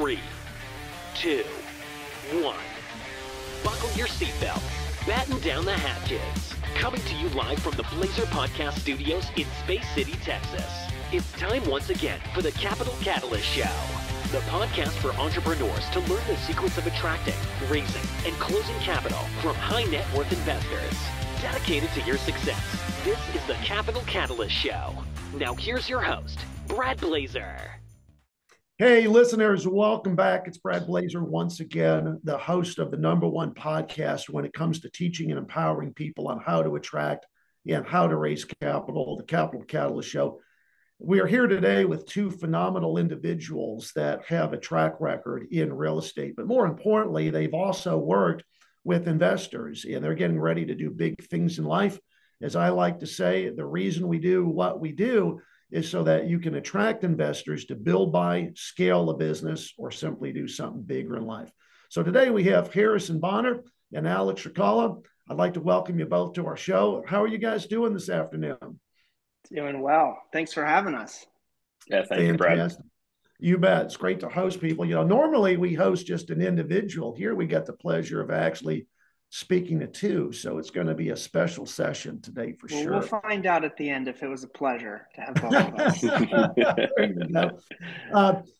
3, 2, 1. Buckle your seatbelts, batten down the hatches. Coming to you live from the Blazer Podcast Studios in Space City, Texas. It's time once again for the Capital Catalyst Show, the podcast for entrepreneurs to learn the secrets of attracting, raising, and closing capital from high net worth investors. Dedicated to your success, this is the Capital Catalyst Show. Now here's your host, Brad Blazer. Hey, listeners, welcome back. It's Brad Blazer once again, the host of the #1 podcast when it comes to teaching and empowering people on how to attract and how to raise capital, the Capital Catalyst Show. We are here today with two phenomenal individuals that have a track record in real estate, but more importantly, they've also worked with investors, and they're getting ready to do big things in life. As I like to say, the reason we do what we do is so that you can attract investors to build, buy, scale a business, or simply do something bigger in life. So today we have Harrison Bonner and Alex Riccola. I'd like to welcome you both to our show. How are you guys doing this afternoon? Doing well. Thanks for having us. Yeah, thank you, Brad. You bet. It's great to host people. You know, normally we host just an individual. Here we got the pleasure of actually speaking to two, so it's going to be a special session today for sure. We'll find out at the end if it was a pleasure to have both of us. You know.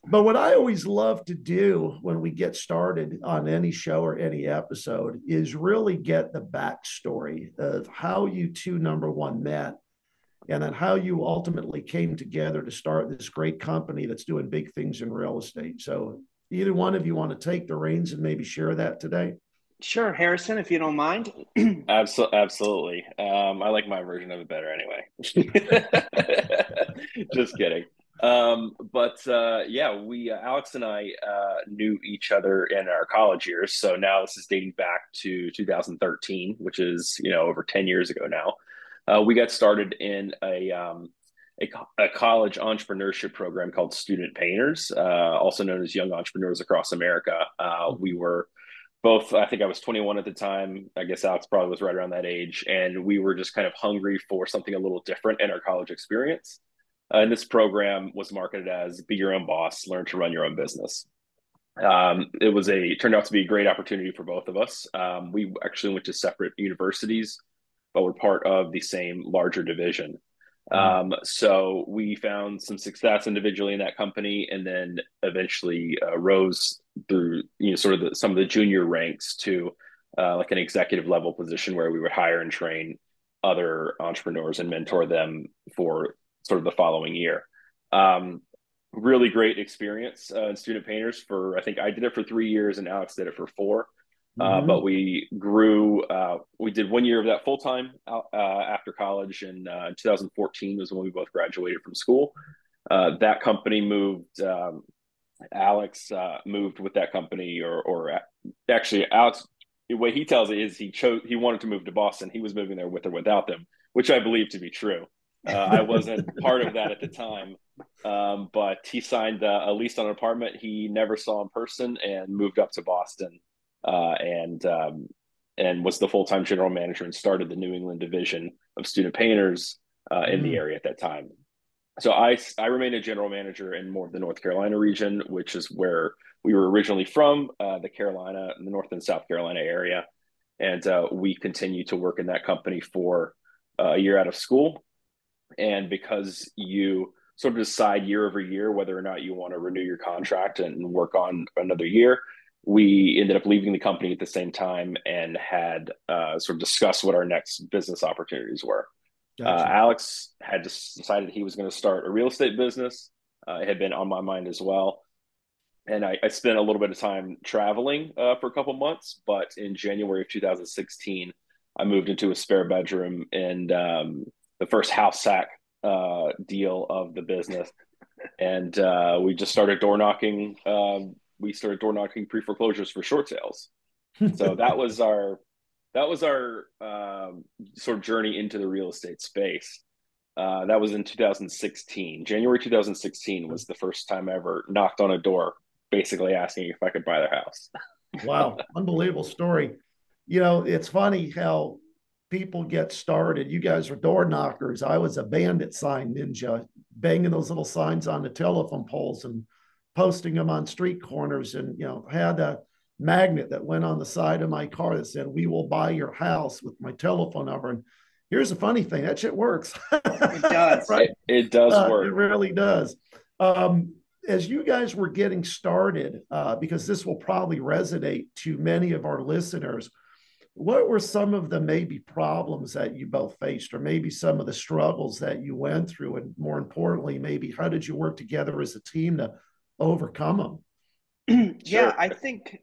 But what I always love to do when we get started on any show or any episode is really get the backstory of how you two #1 met, and then how you ultimately came together to start this great company that's doing big things in real estate. So either one of you want to take the reins and maybe share that today? Sure, Harrison, if you don't mind. Absolutely. I like my version of it better anyway. Just kidding. Yeah, Alex and I knew each other in our college years. So now this is dating back to 2013, which is, you know, over 10 years ago now. We got started in a college entrepreneurship program called Student Painters, also known as Young Entrepreneurs Across America. We were both, I think I was 21 at the time. I guess Alex probably was right around that age. And we were just kind of hungry for something a little different in our college experience. And this program was marketed as Be Your Own Boss, Learn to Run Your Own Business. It turned out to be a great opportunity for both of us. We actually went to separate universities, but we're part of the same larger division. So we found some success individually in that company, and then eventually rose through, you know, sort of some of the junior ranks to like an executive level position where we would hire and train other entrepreneurs and mentor them for sort of the following year. Really great experience in Student Painters for, I think I did it for 3 years and Alex did it for 4. But we grew, we did 1 year of that full-time after college, and 2014 was when we both graduated from school. That company moved, Alex moved with that company, or actually Alex, the way he tells it is he wanted to move to Boston. He was moving there with or without them, which I believe to be true. I wasn't part of that at the time. But he signed a lease on an apartment he never saw in person and moved up to Boston. And was the full-time general manager and started the New England division of Student Painters in the area at that time. So I remained a general manager in more of the North Carolina region, which is where we were originally from, the North and South Carolina area. And we continued to work in that company for a year out of school. And because you sort of decide year over year whether or not you want to renew your contract and work on another year, we ended up leaving the company at the same time and had sort of discussed what our next business opportunities were. Gotcha. Alex had just decided he was going to start a real estate business. It had been on my mind as well. And I spent a little bit of time traveling for a couple months, but in January of 2016, I moved into a spare bedroom in the first house hack deal of the business. And we just started door knocking. We started door knocking pre-foreclosures for short sales. So that was our sort of journey into the real estate space. That was in 2016. January 2016 was the first time I ever knocked on a door, basically asking if I could buy their house. Wow. Unbelievable story. You know, it's funny how people get started. You guys are door knockers. I was a bandit sign ninja, banging those little signs on the telephone poles and posting them on street corners, and, you know, had a magnet that went on the side of my car that said, "We will buy your house," with my telephone number. And here's the funny thing, that shit works. It does. Right? It does work. It really does. As you guys were getting started, because this will probably resonate to many of our listeners, what were some of the maybe problems that you both faced, or maybe some of the struggles that you went through? And more importantly, maybe how did you work together as a team to overcome them? Yeah, I think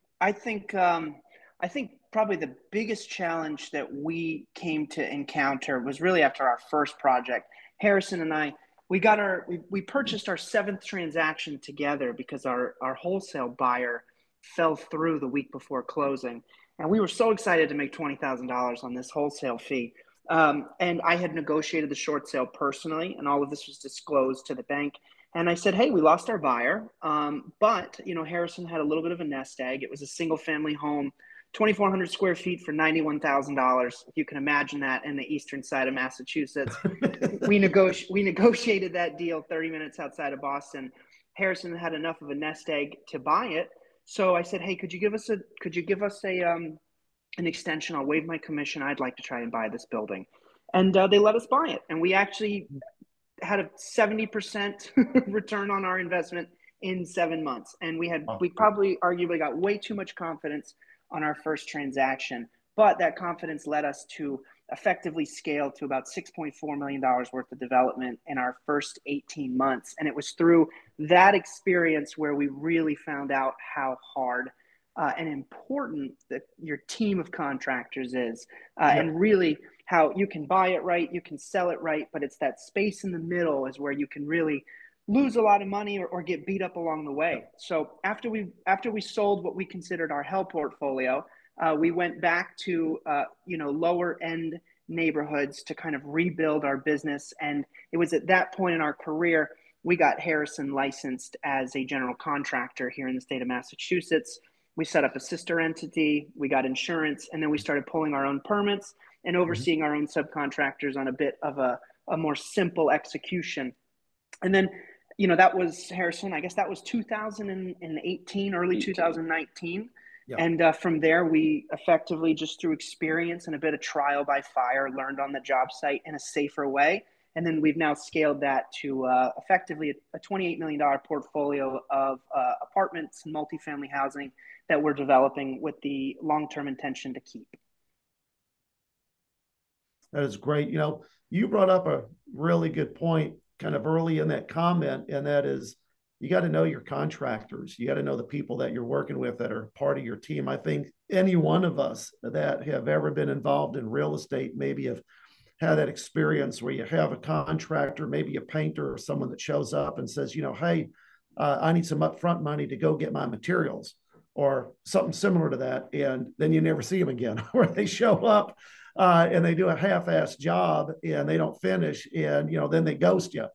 probably the biggest challenge that we came to encounter was really after our first project. Harrison and I, we purchased our 7th transaction together because our wholesale buyer fell through the week before closing. And we were so excited to make $20,000 on this wholesale fee. And I had negotiated the short sale personally, and all of this was disclosed to the bank. And I said, "Hey, we lost our buyer, but you know, Harrison had a little bit of a nest egg. It was a single-family home, 2,400 square feet for $91,000. If you can imagine that in the eastern side of Massachusetts. we negotiated that deal 30 minutes outside of Boston. Harrison had enough of a nest egg to buy it. So I said, "Hey, could you give us an extension? I'll waive my commission. I'd like to try and buy this building." And they let us buy it. And we actually had a 70% return on our investment in 7 months. And we probably arguably got way too much confidence on our first transaction. But that confidence led us to effectively scale to about $6.4 million worth of development in our first 18 months. And it was through that experience where we really found out how hard and important that your team of contractors is, and really how you can buy it right, you can sell it right, but it's that space in the middle is where you can really lose a lot of money or get beat up along the way. So after we sold what we considered our hell portfolio, we went back to lower end neighborhoods to kind of rebuild our business. And it was at that point in our career, we got Harrison licensed as a general contractor here in the state of Massachusetts. We set up a sister entity, we got insurance, and then we started pulling our own permits and overseeing our own subcontractors on a bit of a more simple execution. And then, you know, that was Harrison, I guess that was 2018, early 2019. Yeah. And from there, we effectively just through experience and a bit of trial by fire learned on the job site in a safer way. And then we've now scaled that to effectively a $28 million portfolio of apartments and multifamily housing that we're developing with the long-term intention to keep. That is great. You know, you brought up a really good point kind of early in that comment, and that is, you got to know your contractors. You got to know the people that you're working with that are part of your team. I think any one of us that have ever been involved in real estate maybe have had that experience where you have a contractor, maybe a painter or someone that shows up and says, you know, "Hey, I need some upfront money to go get my materials," or something similar to that. And then you never see them again, or they show up and they do a half-assed job and they don't finish, and, you know, then they ghost you.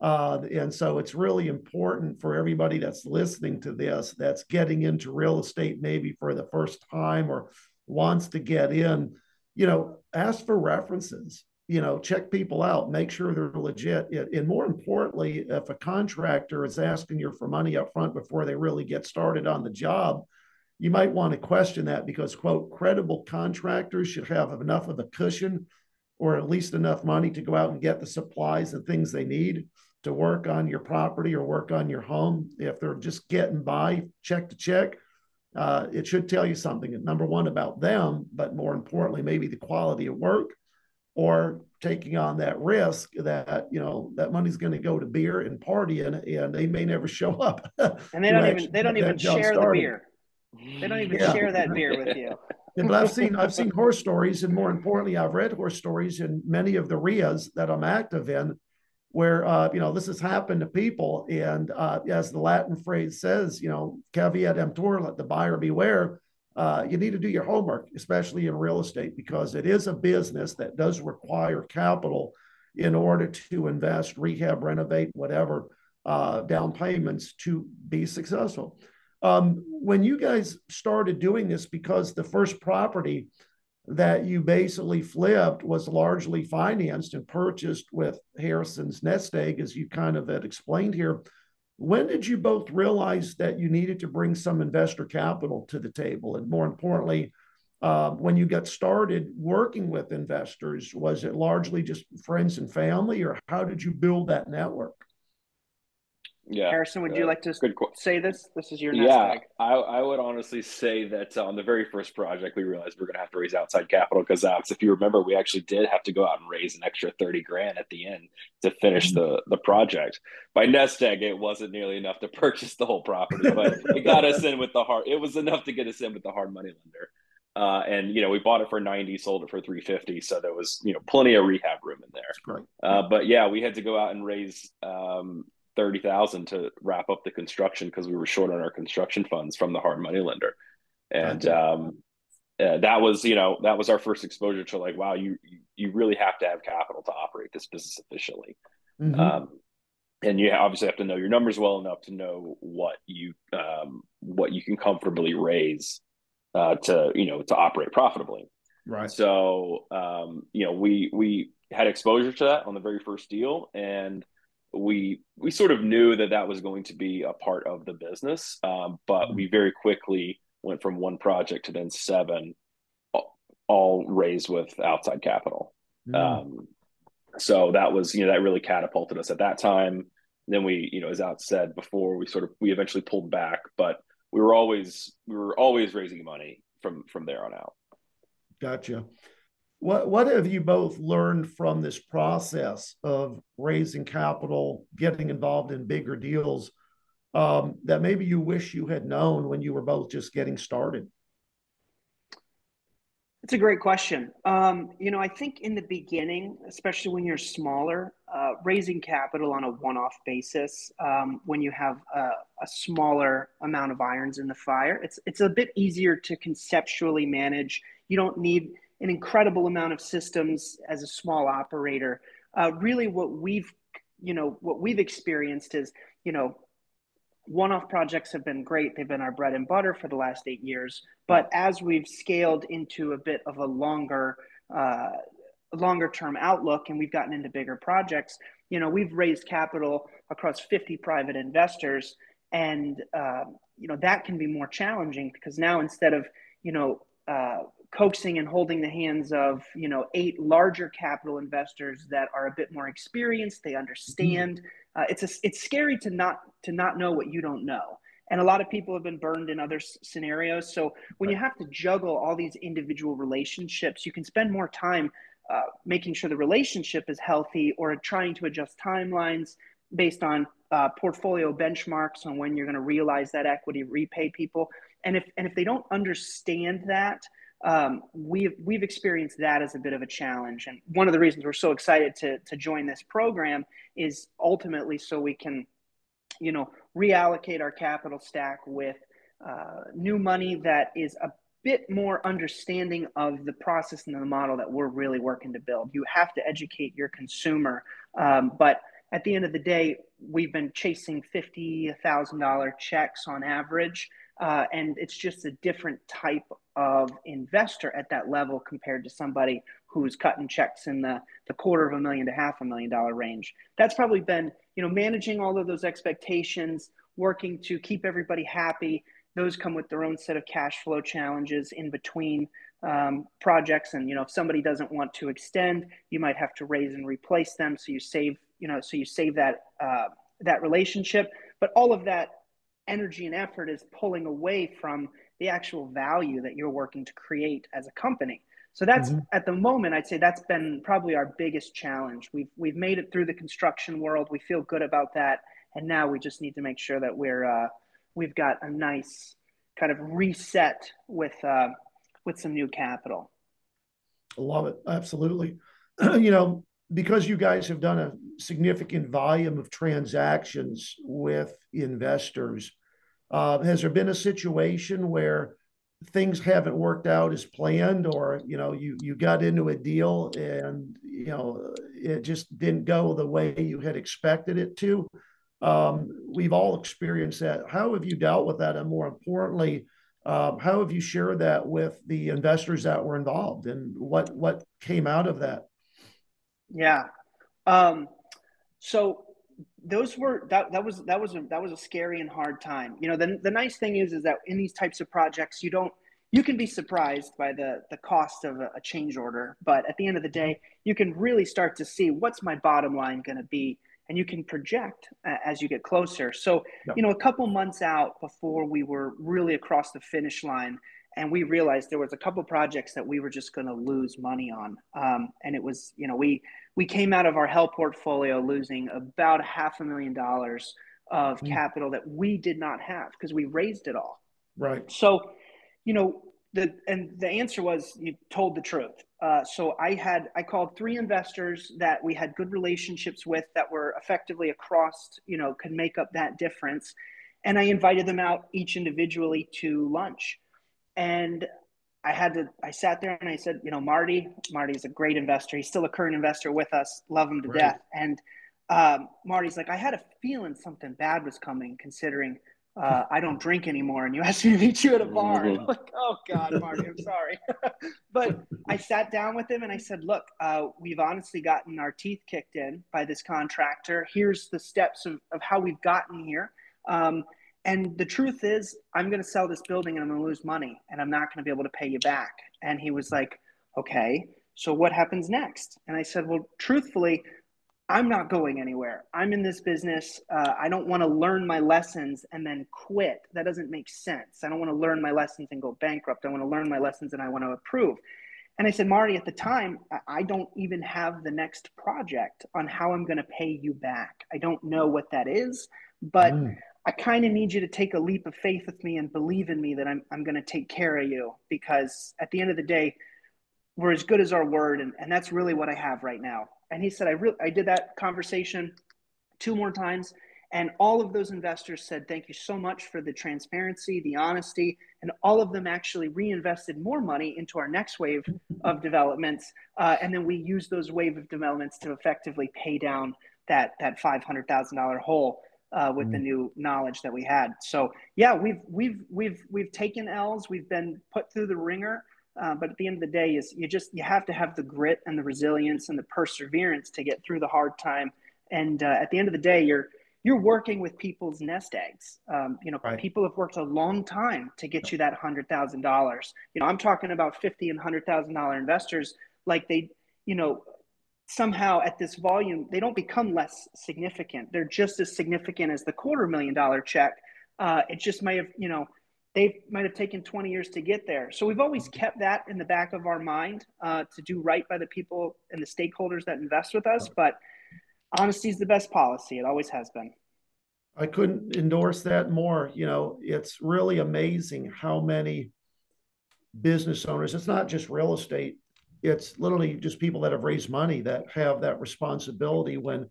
And so it's really important for everybody that's listening to this, that's getting into real estate maybe for the first time or wants to get in, you know, ask for references, you know, check people out, make sure they're legit. And more importantly, if a contractor is asking you for money up front before they really get started on the job, you might want to question that, because, quote, credible contractors should have enough of a cushion or at least enough money to go out and get the supplies and things they need to work on your property or work on your home. If they're just getting by check to check, it should tell you something, number one, about them, but more importantly, maybe the quality of work or taking on that risk that, you know, that money's going to go to beer and party, and they may never show up. And they don't even share the beer. They don't even share that beer with you. But I've seen horror stories, and more importantly, I've read horror stories in many of the RIAs that I'm active in, where, you know, this has happened to people. And as the Latin phrase says, you know, caveat emptor, let the buyer beware. You need to do your homework, especially in real estate, because it is a business that does require capital in order to invest, rehab, renovate, whatever, down payments to be successful. When you guys started doing this, because the first property that you basically flipped was largely financed and purchased with Harrison's nest egg, as you kind of had explained here, When did you both realize that you needed to bring some investor capital to the table? And more importantly, when you got started working with investors, was it largely just friends and family, or how did you build that network? Yeah, Harrison, would you like to say this? This is your next bag. I would honestly say that on the very first project, we realized we're going to have to raise outside capital because, Alex, if you remember, we actually did have to go out and raise an extra 30 grand at the end to finish the project. By nest egg, it wasn't nearly enough to purchase the whole property, but it got us in with the hard. It was enough to get us in with the hard money lender. And, you know, we bought it for 90, sold it for 350. So there was, you know, plenty of rehab room in there. But yeah, we had to go out and raise, 30,000 to wrap up the construction because we were short on our construction funds from the hard money lender. And, that was, you know, that was our first exposure to like, wow, you really have to have capital to operate this business efficiently. And you obviously have to know your numbers well enough to know what you can comfortably raise, to, you know, to operate profitably. Right. So, you know, we had exposure to that on the very first deal, and we sort of knew that that was going to be a part of the business. But we very quickly went from one project to then 7, all raised with outside capital. So that was, you know, that really catapulted us at that time. And then we, you know, as Alex said before, we eventually pulled back, but we were always raising money from there on out. Gotcha. What have you both learned from this process of raising capital, getting involved in bigger deals, that maybe you wish you had known when you were both just getting started? It's a great question. You know, I think in the beginning, especially when you're smaller, raising capital on a one-off basis, when you have a smaller amount of irons in the fire, it's a bit easier to conceptually manage. You don't need an incredible amount of systems as a small operator. Really what we've experienced is, you know, one-off projects have been great. They've been our bread and butter for the last 8 years, but as we've scaled into a bit of a longer term outlook, and we've gotten into bigger projects, you know, we've raised capital across 50 private investors. And, you know, that can be more challenging because now instead of, you know, coaxing and holding the hands of, you know, 8 larger capital investors that are a bit more experienced, they understand. It's scary to not know what you don't know. And a lot of people have been burned in other scenarios. So when you have to juggle all these individual relationships, you can spend more time making sure the relationship is healthy or trying to adjust timelines based on portfolio benchmarks on when you're going to realize that equity, repay people. And if they don't understand that, we've experienced that as a bit of a challenge. And one of the reasons we're so excited to join this program is ultimately so we can, you know, reallocate our capital stack with new money that is a bit more understanding of the process and the model that we're really working to build. You have to educate your consumer. But at the end of the day, we've been chasing $50,000 checks on average. And it's just a different type of investor at that level compared to somebody who's cutting checks in the $250,000 to $500,000 range. That's probably been, you know, managing all of those expectations, working to keep everybody happy. Those come with their own set of cash flow challenges in between projects. And, you know, if somebody doesn't want to extend, you might have to raise and replace them. So you save, you know, that, that relationship, but all of that energy and effort is pulling away from the actual value that you're working to create as a company. So that's at the moment, I'd say that's been probably our biggest challenge. We've made it through the construction world. We feel good about that. And now we just need to make sure that we've got a nice kind of reset with some new capital. I love it. Absolutely. You know, because you guys have done a significant volume of transactions with investors, has there been a situation where things haven't worked out as planned, or, you know, you got into a deal and, you know, it just didn't go the way you had expected it to? We've all experienced that. How have you dealt with that? And more importantly, how have you shared that with the investors that were involved, and what came out of that? Yeah. So those were, that was a scary and hard time. You know, the nice thing is that in these types of projects, you can be surprised by the cost of a change order, but at the end of the day, you can really start to see what's my bottom line going to be, and you can project as you get closer. So, you know, a couple months out before we were really across the finish line, and we realized there was a couple projects that we were just going to lose money on. And it was, you know, we came out of our held portfolio losing about $500,000 of capital that we did not have because we raised it all. Right. So, you know, the answer was you told the truth. So I called 3 investors that we had good relationships with that were effectively across, you know, could make up that difference. And I invited them out each individually to lunch. And I sat there and I said, you know, Marty's a great investor. He's still a current investor with us. Love him to death. And Marty's like, I had a feeling something bad was coming considering I don't drink anymore. And you asked me to meet you at a bar. And I'm like, oh God, Marty, I'm sorry. But I sat down with him and I said, look, we've honestly gotten our teeth kicked in by this contractor. Here's the steps of how we've gotten here. And the truth is, I'm going to sell this building and I'm going to lose money and I'm not going to be able to pay you back. And he was like, okay, so what happens next? And I said, well, truthfully, I'm not going anywhere. I'm in this business. I don't want to learn my lessons and then quit. That doesn't make sense. I don't want to learn my lessons and go bankrupt. I want to learn my lessons and I want to improve. And I said, Marty, at the time, I don't even have the next project on how I'm going to pay you back. I don't know what that is, but I kind of need you to take a leap of faith with me and believe in me that I'm going to take care of you, because at the end of the day, we're as good as our word. And that's really what I have right now. And he said, I did that conversation 2 more times. And all of those investors said, thank you so much for the transparency, the honesty. And all of them actually reinvested more money into our next wave of developments. And then we used those wave of developments to effectively pay down that $500,000 hole. With the new knowledge that we had. So yeah, we've taken L's, we've been put through the ringer, but at the end of the day is you have to have the grit and the resilience and the perseverance to get through the hard time. And at the end of the day, you're working with people's nest eggs. You know, people have worked a long time to get you that $100,000. You know, I'm talking about $50,000 and $100,000 investors. Like somehow at this volume, they don't become less significant. They're just as significant as the $250,000 check. It just might have, they might have taken 20 years to get there. So we've always kept that in the back of our mind to do right by the people and the stakeholders that invest with us. But honesty is the best policy. It always has been. I couldn't endorse that more. You know, it's really amazing how many business owners, it's not just real estate, it's literally just people that have raised money that have that responsibility when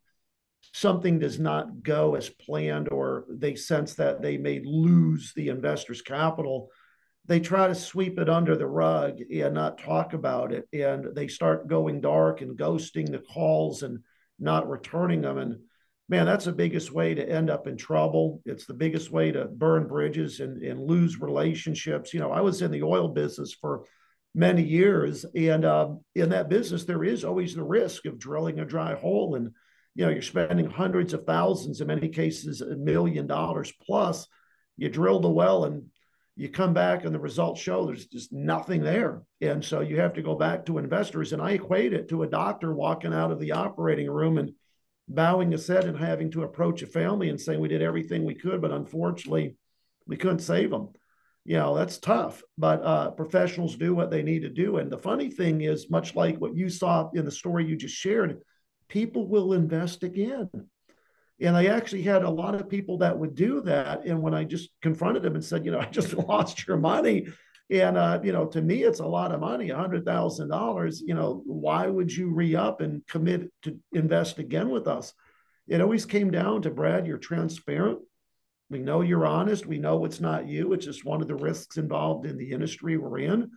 something does not go as planned, or they sense that they may lose the investor's capital. They try to sweep it under the rug and not talk about it. And they start going dark and ghosting the calls and not returning them. And man, that's the biggest way to end up in trouble. It's the biggest way to burn bridges and lose relationships. You know, I was in the oil business for many years. And in that business, there is always the risk of drilling a dry hole. And, you know, you're spending hundreds of thousands, in many cases, $1 million plus. You drill the well and you come back and the results show there's just nothing there. And so you have to go back to investors. And I equate it to a doctor walking out of the operating room and bowing his head and having to approach a family and saying, we did everything we could, but unfortunately, we couldn't save them. You know, that's tough, but professionals do what they need to do. And the funny thing is, much like what you saw in the story you just shared, people will invest again. And I actually had a lot of people that would do that. And when I just confronted them and said, you know, I just lost your money. And, you know, to me, it's a lot of money, $100,000. You know, why would you re-up and commit to invest again with us? It always came down to, Brad, you're transparent. We know you're honest. We know it's not you. It's just one of the risks involved in the industry we're in.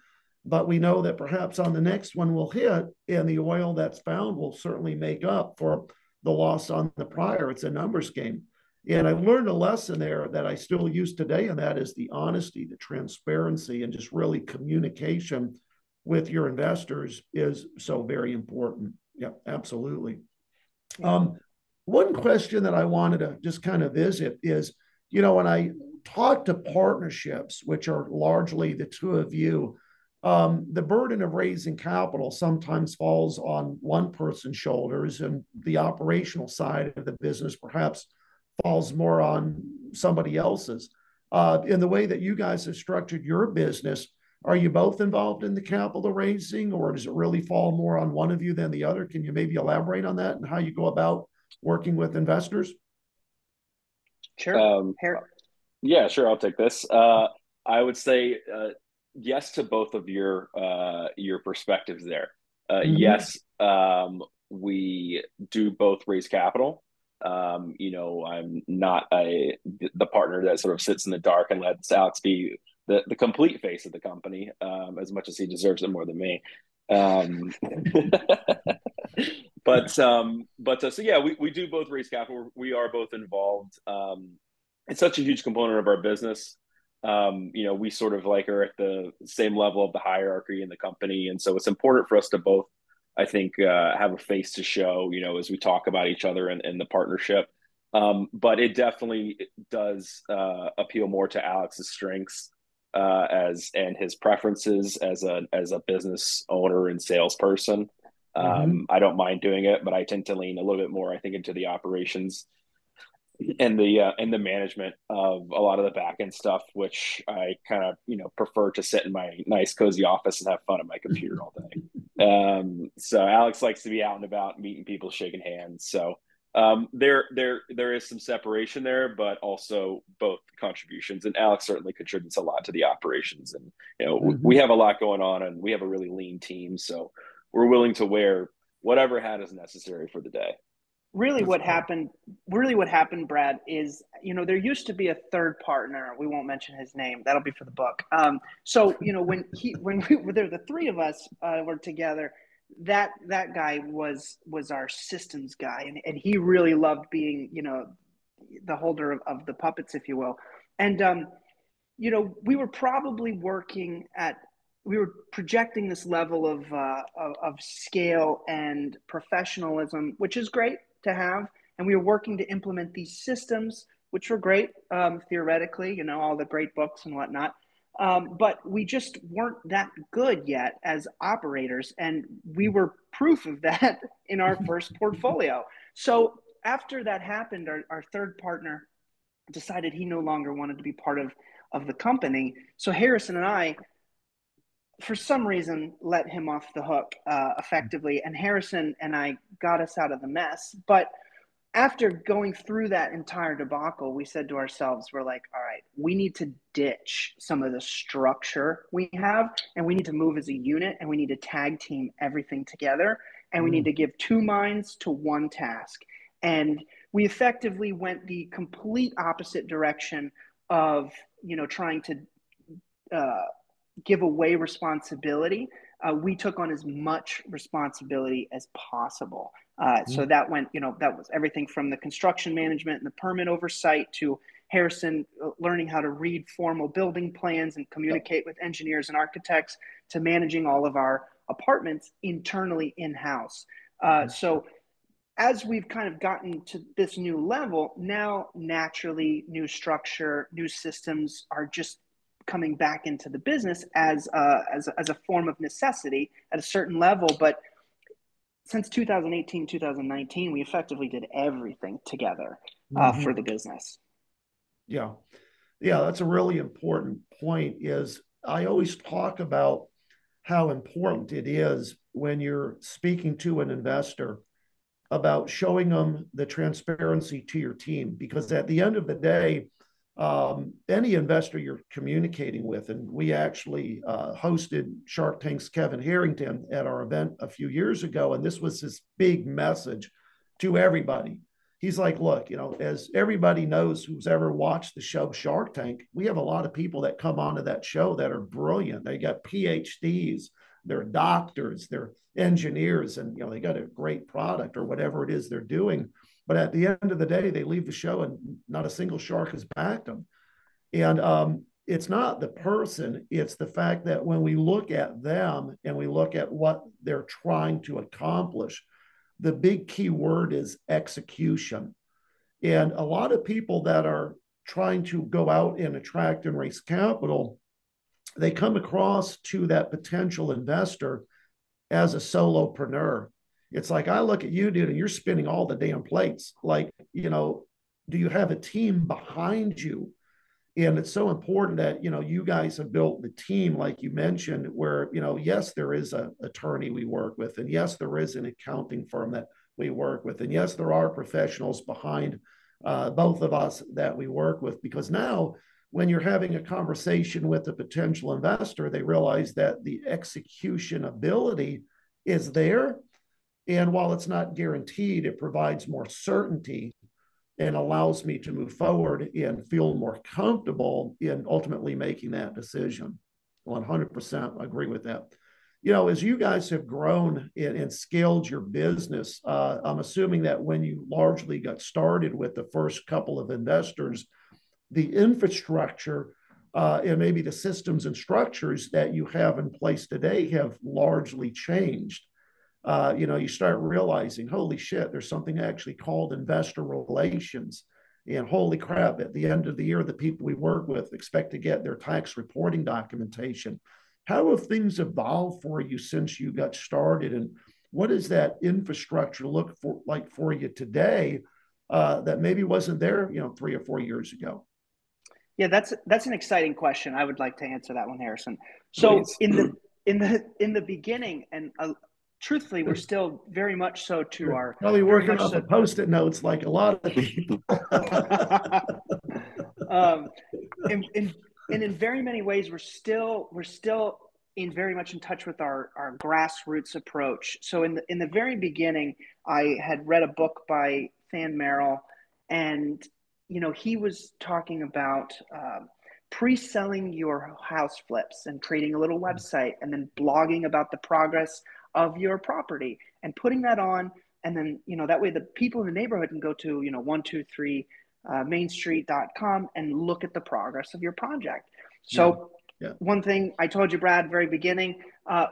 But we know that perhaps on the next one we'll hit, and the oil that's found will certainly make up for the loss on the prior. It's a numbers game. And I learned a lesson there that I still use today, and that is the honesty, the transparency, and just really communication with your investors is so very important. Yeah, absolutely. One question that I wanted to just kind of visit is, you know, when I talk to partnerships, which are largely the two of you, the burden of raising capital sometimes falls on one person's shoulders, and the operational side of the business perhaps falls more on somebody else's. In the way that you guys have structured your business, are you both involved in the capital raising, or does it really fall more on one of you than the other? Can you maybe elaborate on that and how you go about working with investors? Sure. Yeah, sure. I'll take this. I would say yes to both of your perspectives there. Yes, we do both raise capital. You know, I'm not the partner that sort of sits in the dark and lets Alex be the complete face of the company, as much as he deserves it more than me. So yeah, we do both raise capital. We are both involved. It's such a huge component of our business. You know, we sort of like are at the same level of the hierarchy in the company. And so it's important for us to both, I think, have a face to show, you know, as we talk about each other and the partnership. But it definitely does appeal more to Alex's strengths and his preferences as a business owner and salesperson. I don't mind doing it, but I tend to lean a little bit more, I think, into the operations and the management of a lot of the back end stuff, which I kind of, you know, prefer to sit in my nice cozy office and have fun at my computer all day. So Alex likes to be out and about, meeting people, shaking hands. So there is some separation there, but also both contributions. And Alex certainly contributes a lot to the operations. And you know, we have a lot going on, and we have a really lean team, so we're willing to wear whatever hat is necessary for the day. Really what happened, Brad, is, you know, there used to be a third partner. We won't mention his name. That'll be for the book. So, you know, the three of us were together, that guy was our systems guy. And he really loved being, you know, the holder of the puppets, if you will. And, you know, we were probably we were projecting this level of scale and professionalism, which is great to have, and we were working to implement these systems, which were great theoretically, you know, all the great books and whatnot, but we just weren't that good yet as operators, and we were proof of that in our first portfolio. So after that happened, our third partner decided he no longer wanted to be part of the company, so Harrison and I, for some reason, let him off the hook effectively. And Harrison and I got us out of the mess. But after going through that entire debacle, we said to ourselves, we're like, all right, we need to ditch some of the structure we have, and we need to move as a unit, and we need to tag team everything together, and we need to give two minds to one task. And we effectively went the complete opposite direction of, you know, trying to give away responsibility. We took on as much responsibility as possible. So that went, you know, that was everything from the construction management and the permit oversight to Harrison learning how to read formal building plans and communicate with engineers and architects, to managing all of our apartments internally in-house. So as we've kind of gotten to this new level, now naturally new structure, new systems are just coming back into the business as a form of necessity at a certain level. But since 2018, 2019, we effectively did everything together for the business. Yeah. Yeah. That's a really important point. Is I always talk about how important it is when you're speaking to an investor about showing them the transparency to your team, because at the end of the day, any investor you're communicating with, and we actually hosted Shark Tank's Kevin Harrington at our event a few years ago, and this was his big message to everybody. He's like, look, you know, as everybody knows who's ever watched the show Shark Tank, we have a lot of people that come onto that show that are brilliant. They got PhDs, they're doctors, they're engineers, and, you know, they got a great product or whatever it is they're doing. But at the end of the day, they leave the show and not a single shark has backed them. And it's not the person, it's the fact that when we look at them and we look at what they're trying to accomplish, the big key word is execution. And a lot of people that are trying to go out and attract and raise capital, they come across to that potential investor as a solopreneur. It's like, I look at you, dude, and you're spinning all the damn plates. Like, you know, do you have a team behind you? And it's so important that, you know, you guys have built the team, like you mentioned, where, you know, yes, there is an attorney we work with, and yes, there is an accounting firm that we work with, and yes, there are professionals behind both of us that we work with, because now when you're having a conversation with a potential investor, they realize that the execution ability is there. And while it's not guaranteed, it provides more certainty and allows me to move forward and feel more comfortable in ultimately making that decision. 100% agree with that. You know, as you guys have grown and scaled your business, I'm assuming that when you largely got started with the first couple of investors, the infrastructure and maybe the systems and structures that you have in place today have largely changed. You know, you start realizing, holy shit, there's something actually called investor relations. And holy crap, at the end of the year, the people we work with expect to get their tax reporting documentation. How have things evolved for you since you got started? And what does that infrastructure look like for you today that maybe wasn't there, you know, 3 or 4 years ago? Yeah, that's an exciting question. I would like to answer that one, Harrison. So please. in the beginning, and truthfully, we're still very much so to our... Well, we're working off the Post-it notes like a lot of people. And in very many ways, we're still in very much in touch with our grassroots approach. So in the very beginning, I had read a book by Than Merrill, and you know, he was talking about pre-selling your house flips and creating a little website and then blogging about the progress of your property and putting that on. And then, you know, that way the people in the neighborhood can go to, you know, 123 mainstreet.com and look at the progress of your project. So one thing I told you, Brad, very beginning,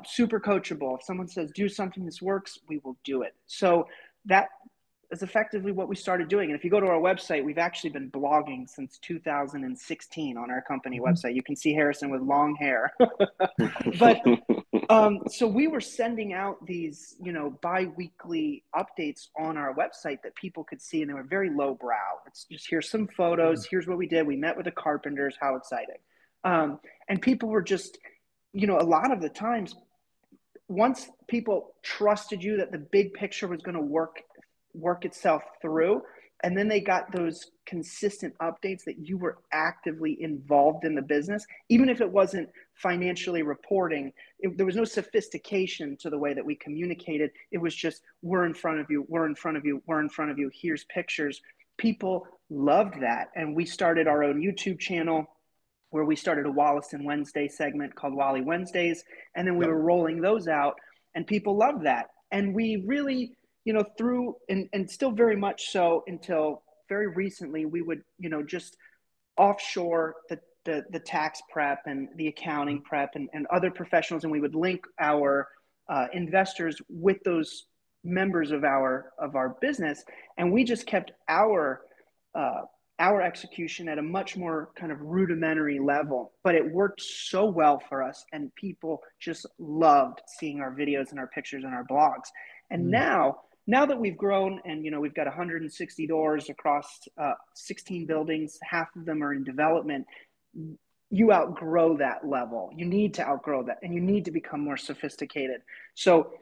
super coachable. If someone says, do something, this works, we will do it. So that is effectively what we started doing. And if you go to our website, we've actually been blogging since 2016 on our company website. You can see Harrison with long hair. But so we were sending out these, you know, bi-weekly updates on our website that people could see, and they were very lowbrow. It's just, here's some photos, here's what we did. We met with the carpenters, how exciting. And people were just, you know, a lot of the times, once people trusted you that the big picture was going to work itself through, and then they got those consistent updates that you were actively involved in the business, even if it wasn't financially reporting. There was no sophistication to the way that we communicated. It was just, we're in front of you, we're in front of you, we're in front of you, here's pictures. People loved that. And we started our own YouTube channel where we started a Wollaston Wednesday segment called Wally Wednesdays. And then we were rolling those out, and people loved that. And we really, you know, through and still very much so until very recently, we would, you know, just offshore the tax prep and the accounting prep and other professionals, and we would link our investors with those members of our business, and we just kept our execution at a much more kind of rudimentary level. But it worked so well for us, and people just loved seeing our videos and our pictures and our blogs. And now that we've grown, and you know, we've got 160 doors across 16 buildings, half of them are in development, you outgrow that level. You need to outgrow that, and you need to become more sophisticated. So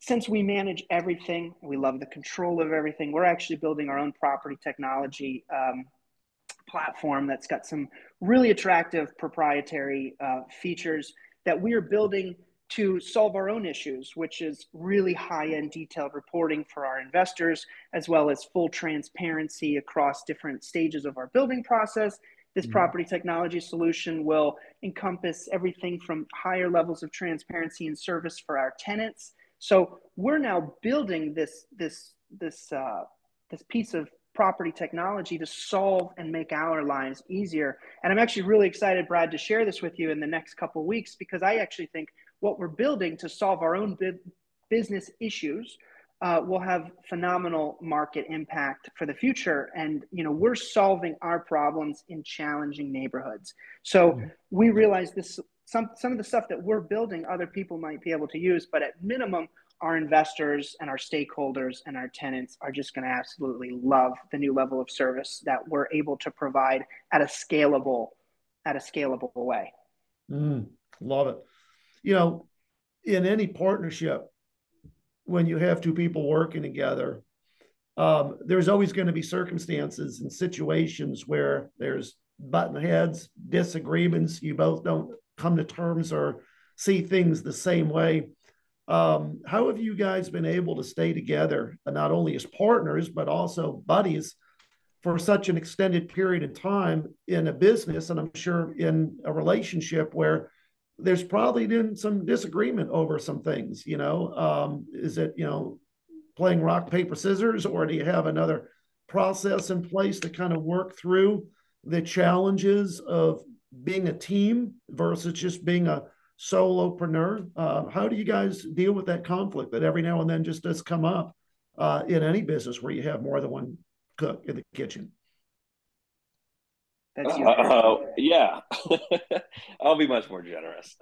since we manage everything, we love the control of everything, we're actually building our own property technology platform that's got some really attractive proprietary features that we are building to solve our own issues, which is really high-end detailed reporting for our investors, as well as full transparency across different stages of our building process. This property technology solution will encompass everything from higher levels of transparency and service for our tenants. So we're now building this piece of property technology to solve and make our lives easier. And I'm actually really excited, Brad, to share this with you in the next couple of weeks, because I actually think what we're building to solve our own business issues will have phenomenal market impact for the future. And, you know, we're solving our problems in challenging neighborhoods. So we realize this, some of the stuff that we're building, other people might be able to use, but at minimum, our investors and our stakeholders and our tenants are just going to absolutely love the new level of service that we're able to provide at a scalable way. Love it. You know, in any partnership, when you have two people working together, there's always going to be circumstances and situations where there's butting heads, disagreements. You both don't come to terms or see things the same way. How have you guys been able to stay together, not only as partners, but also buddies for such an extended period of time in a business, and I'm sure in a relationship where there's probably been some disagreement over some things, you know, is it, you know, playing rock, paper, scissors, or do you have another process in place to kind of work through the challenges of being a team versus just being a solopreneur? How do you guys deal with that conflict that every now and then just does come up in any business where you have more than one cook in the kitchen? That's yeah, I'll be much more generous.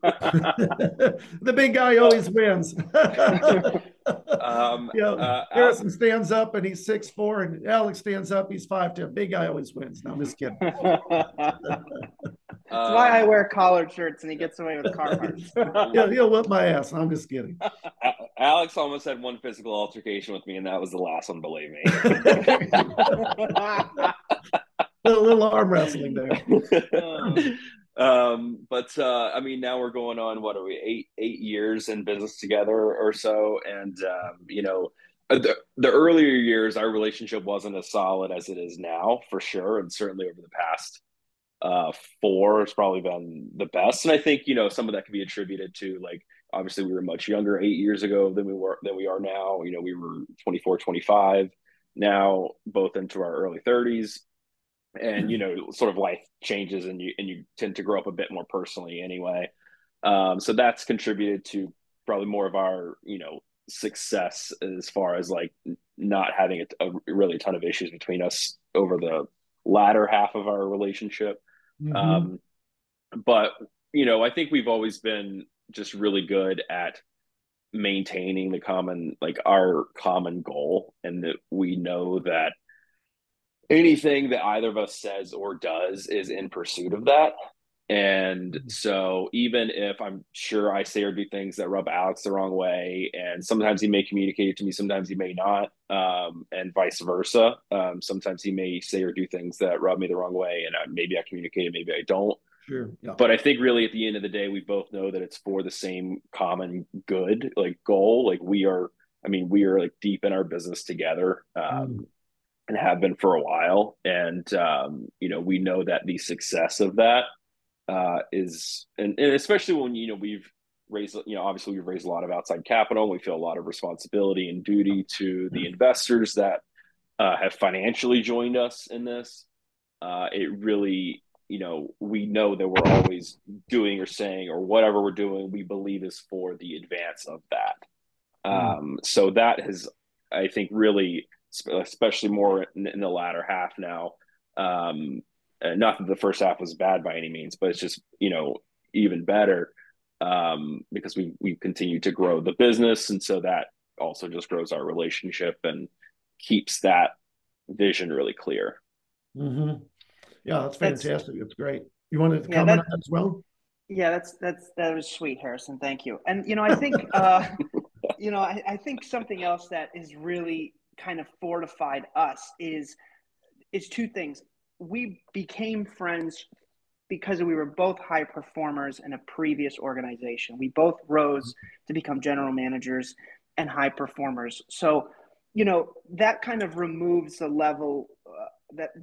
The big guy always wins. You know, Harrison stands up and he's 6'4", and Alex stands up, he's 5'10". Big guy always wins. No, I'm just kidding. That's why I wear collared shirts and he gets away with Carhartts. Yeah, he'll whip my ass. I'm just kidding. Alex almost had one physical altercation with me, and that was the last one, believe me. A little arm wrestling there. I mean, now we're going on, what are we, eight years in business together or so. And, you know, the earlier years, our relationship wasn't as solid as it is now, for sure. And certainly over the past 4, it's probably been the best. And I think, you know, some of that can be attributed to, like, obviously we were much younger 8 years ago than we are now. You know, we were 24, 25, now both into our early 30s. And, you know, sort of life changes and you tend to grow up a bit more personally anyway. So that's contributed to probably more of our, you know, success as far as like not having a really ton of issues between us over the latter half of our relationship. But, you know, I think we've always been just really good at maintaining the common, like our common goal, and that we know that anything that either of us says or does is in pursuit of that. And so even if I'm sure I say or do things that rub Alex the wrong way, and sometimes he may communicate it to me, sometimes he may not, and vice versa. Sometimes he may say or do things that rub me the wrong way, and maybe I communicate it, maybe I don't. Sure. Yeah. But I think really at the end of the day, we both know that it's for the same common good, like goal. Like we are, I mean, we are like deep in our business together. And have been for a while. And, you know, we know that the success of that is, and especially when, you know, we've raised, you know, obviously we've raised a lot of outside capital. We feel a lot of responsibility and duty to the investors that have financially joined us in this. It really, you know, we know that we're always doing or saying or whatever we're doing, we believe is for the advance of that. So that has, I think, really, especially more in the latter half now. Not that the first half was bad by any means, but it's just, you know, even better because we continue to grow the business. And so that also just grows our relationship and keeps that vision really clear. Yeah, that's fantastic. It's great. You wanted to comment on that as well? Yeah, that was sweet, Harrison. Thank you. And, you know, I think, you know, I think something else that is really kind of fortified us is two things. We became friends because we were both high performers in a previous organization. We both rose to become general managers and high performers. So, you know, that kind of removes the level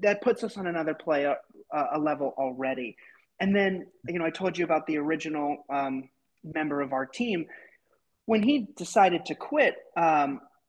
that puts us on another a level already. And then, you know, I told you about the original member of our team. When he decided to quit,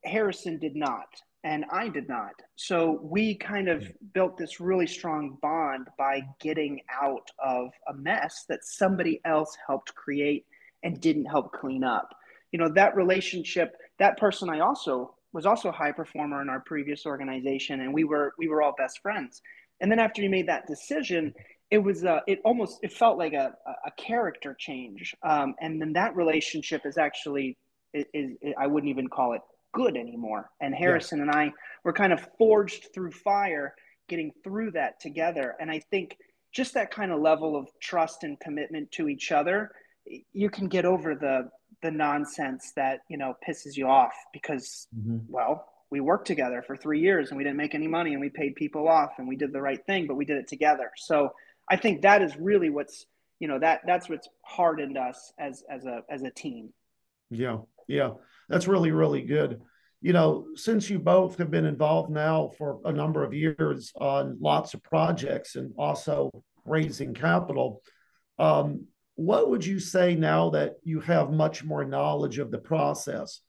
Harrison did not, and I did not. So we kind of built this really strong bond by getting out of a mess that somebody else helped create and didn't help clean up. You know, that relationship that person I also was also a high performer in our previous organization, and we were all best friends. And then after he made that decision, it was it felt like a character change. And then that relationship is actually is I wouldn't even call it good anymore. And Harrison and I were kind of forged through fire, getting through that together. And I think just that kind of level of trust and commitment to each other, you can get over the nonsense that, you know, pisses you off because, well, we worked together for 3 years and we didn't make any money and we paid people off and we did the right thing, but we did it together. So I think that is really what's, you know, that's what's hardened us as a team. Yeah. Yeah. That's really, really good. You know, since you both have been involved now for a number of years on lots of projects and also raising capital, what would you say now that you have much more knowledge of the process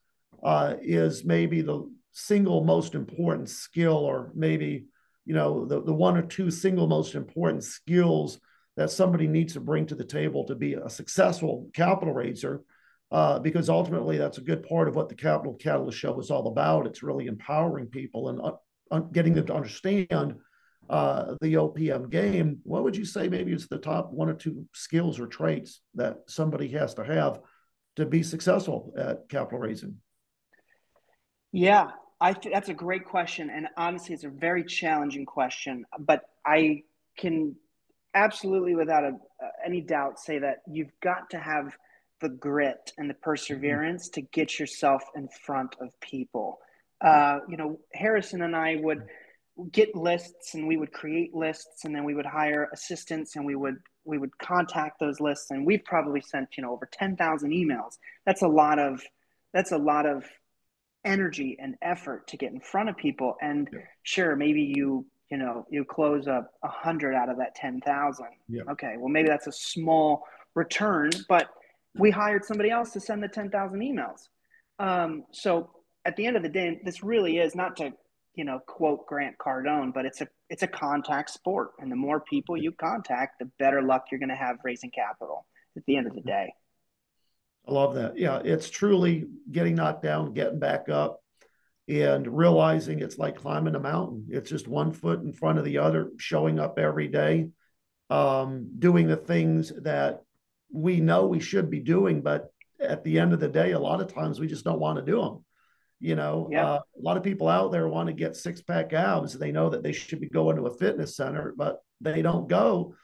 is maybe the single most important skill, or maybe, you know, the one or two single most important skills that somebody needs to bring to the table to be a successful capital raiser? Because ultimately, that's a good part of what the Capital Catalyst Show is all about. It's really empowering people and getting them to understand the OPM game. What would you say maybe is the top one or two skills or traits that somebody has to have to be successful at capital raising? Yeah, that's a great question. And honestly, it's a very challenging question. But I can absolutely, without any doubt, say that you've got to have the grit and the perseverance to get yourself in front of people. You know, Harrison and I would get lists, and we would create lists, and then we would hire assistants, and we would contact those lists, and we've probably sent, you know, over 10,000 emails. That's a lot of energy and effort to get in front of people. And sure, maybe you close 100 out of that 10,000. Yeah. Okay, well, maybe that's a small return, but we hired somebody else to send the 10,000 emails. So at the end of the day, this really is not to, you know, quote Grant Cardone, but it's a contact sport. And the more people you contact, the better luck you're going to have raising capital at the end of the day. I love that. Yeah, it's truly getting knocked down, getting back up, and realizing it's like climbing a mountain. It's just one foot in front of the other, showing up every day, doing the things that we know we should be doing, but at the end of the day, a lot of times we just don't want to do them. You know, a lot of people out there want to get 6-pack abs. They know that they should be going to a fitness center, but they don't go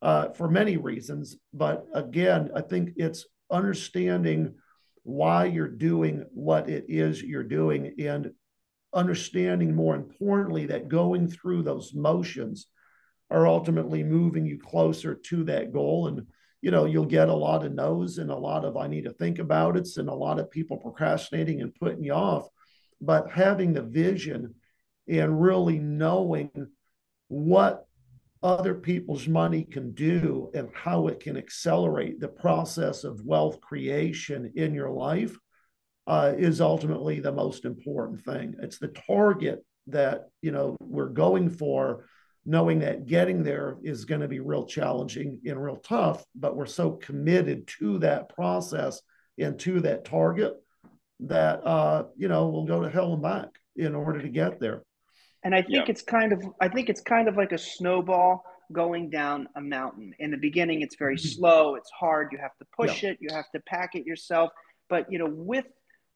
for many reasons. But again, I think it's understanding why you're doing what it is you're doing, and understanding, more importantly, that going through those motions are ultimately moving you closer to that goal. And you know, you'll get a lot of no's and a lot of I need to think about it and a lot of people procrastinating and putting you off. But having the vision and really knowing what other people's money can do and how it can accelerate the process of wealth creation in your life is ultimately the most important thing. It's the target that, you know, we're going for, knowing that getting there is going to be real challenging and real tough, but we're so committed to that process and to that target that, you know, we'll go to hell and back in order to get there. And I think it's kind of like a snowball going down a mountain. In the beginning, it's very slow. It's hard. You have to push it. You have to pack it yourself. But, you know,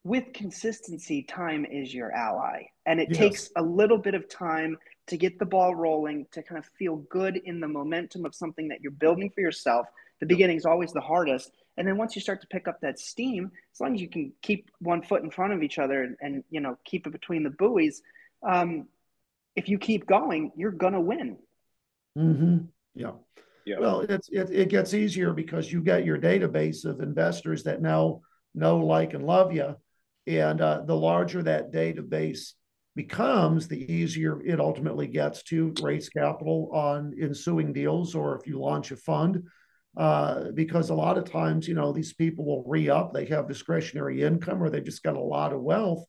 with consistency, time is your ally. And it takes a little bit of time to get the ball rolling, to kind of feel good in the momentum of something that you're building for yourself. The beginning is always the hardest. And then once you start to pick up that steam, as long as you can keep one foot in front of each other and you know, keep it between the buoys, if you keep going, you're going to win. Yeah. Well, it gets easier because you got your database of investors that now know, like, and love you. And the larger that database becomes, the easier it ultimately gets to raise capital on ensuing deals, or if you launch a fund, because a lot of times, you know, these people will re-up, they have discretionary income, or they've just got a lot of wealth.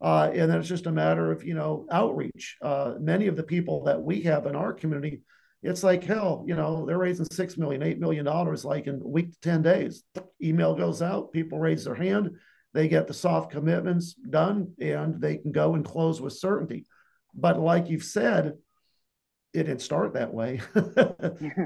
And then it's just a matter of, you know, outreach. Many of the people that we have in our community, it's like, hell, you know, they're raising $6 million, $8 million, like in a week to 10 days. Email goes out, people raise their hand. They get the soft commitments done and they can go and close with certainty. But like you've said, it didn't start that way.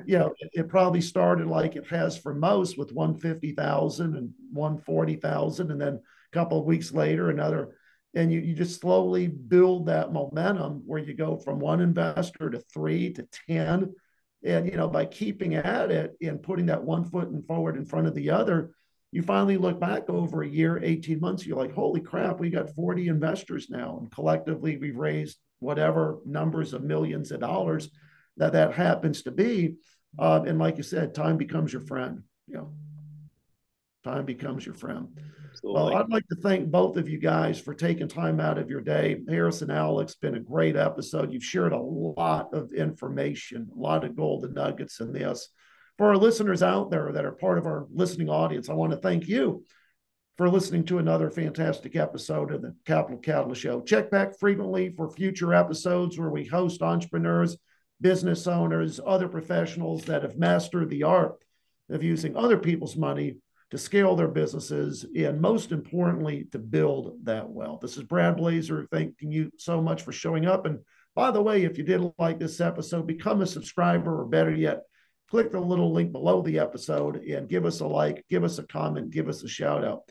You know, it probably started like it has for most, with 150,000 and 140,000, and then a couple of weeks later another. And you just slowly build that momentum where you go from one investor to 3 to 10. And, you know, by keeping at it and putting that one foot and forward in front of the other, you finally look back over a year, 18 months, you're like, holy crap, we got 40 investors now. And collectively, we've raised whatever numbers of millions of dollars that happens to be. And like you said, time becomes your friend. You know, time becomes your friend. Absolutely. Well, I'd like to thank both of you guys for taking time out of your day. Harrison, Alex, been a great episode. You've shared a lot of information, a lot of golden nuggets in this. For our listeners out there that are part of our listening audience, I want to thank you for listening to another fantastic episode of the Capital Catalyst Show. Check back frequently for future episodes where we host entrepreneurs, business owners, other professionals that have mastered the art of using other people's money to scale their businesses, and most importantly, to build that wealth. This is Brad Blazer, thanking you so much for showing up. And by the way, if you did like this episode, become a subscriber, or better yet, click the little link below the episode and give us a like, give us a comment, give us a shout out.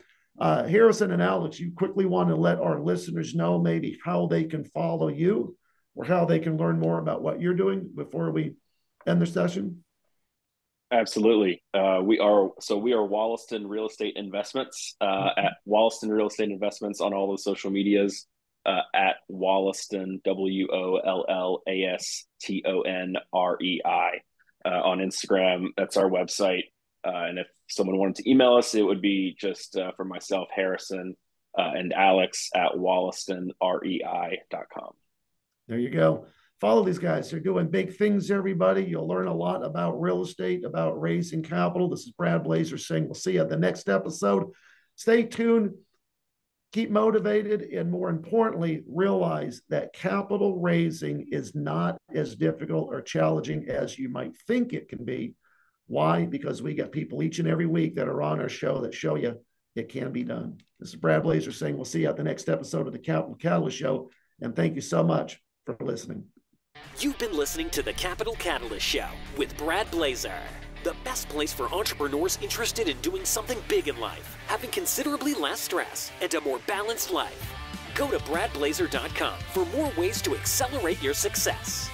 Harrison and Alex, you quickly want to let our listeners know maybe how they can follow you or how they can learn more about what you're doing before we end the session? Absolutely. We are Wollaston Real Estate Investments, at Wollaston Real Estate Investments on all the social medias, at Wollaston, WOLLASTONREI, on Instagram. That's our website. And if someone wanted to email us, it would be just for myself, Harrison, and Alex at WollastonREI.com. There you go. Follow these guys. They're doing big things, everybody. You'll learn a lot about real estate, about raising capital. This is Brad Blazer saying we'll see you at the next episode. Stay tuned, keep motivated, and more importantly, realize that capital raising is not as difficult or challenging as you might think it can be. Why? Because we get people each and every week that are on our show that show you it can be done. This is Brad Blazer saying we'll see you at the next episode of the Capital Catalyst Show, and thank you so much for listening. You've been listening to the Capital Catalyst Show with Brad Blazer, the best place for entrepreneurs interested in doing something big in life, having considerably less stress, and a more balanced life. Go to bradblazer.com for more ways to accelerate your success.